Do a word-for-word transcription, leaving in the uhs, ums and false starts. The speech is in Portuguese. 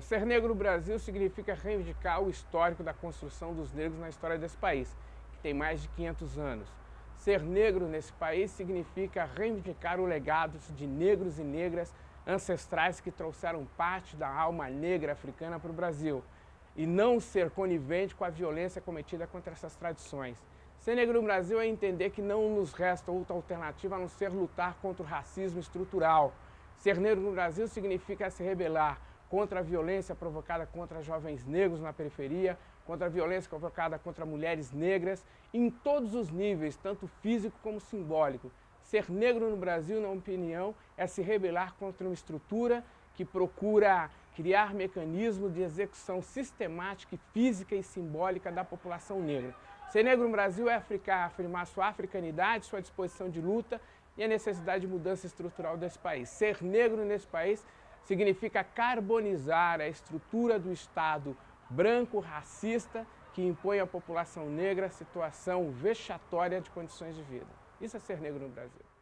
Ser negro no Brasil significa reivindicar o histórico da construção dos negros na história desse país, que tem mais de quinhentos anos. Ser negro nesse país significa reivindicar o legado de negros e negras ancestrais que trouxeram parte da alma negra africana para o Brasil e não ser conivente com a violência cometida contra essas tradições. Ser negro no Brasil é entender que não nos resta outra alternativa a não ser lutar contra o racismo estrutural. Ser negro no Brasil significa se rebelar contra a violência provocada contra jovens negros na periferia, contra a violência provocada contra mulheres negras, em todos os níveis, tanto físico como simbólico. Ser negro no Brasil, na minha opinião, é se rebelar contra uma estrutura que procura criar mecanismos de execução sistemática, física e simbólica da população negra. Ser negro no Brasil é afirmar sua africanidade, sua disposição de luta e a necessidade de mudança estrutural desse país. Ser negro nesse país significa carbonizar a estrutura do Estado branco, racista, que impõe à população negra a situação vexatória de condições de vida. Isso é ser negro no Brasil.